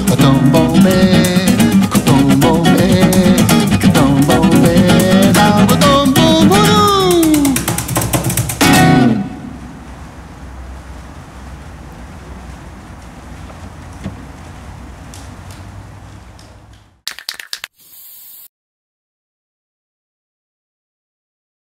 I don't know.